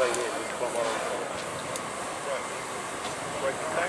stay there for tomorrow. Right.